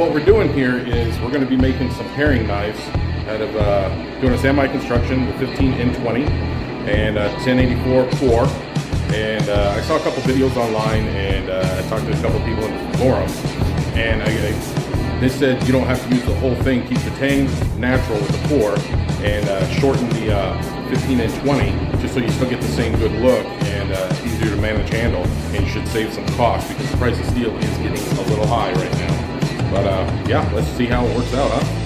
what we're doing here is we're going to be making some paring knives out of doing a samurai construction with 15N20 and 1084 core. And I saw a couple videos online, and I talked to a couple people in the forums, and they said you don't have to use the whole thing. Keep the tang natural with the core, and shorten the 15N20 just so you still get the same good look, and it's easier to manage handle, and you should save some cost because the price of steel is getting a little high right now. But yeah, let's see how it works out, huh?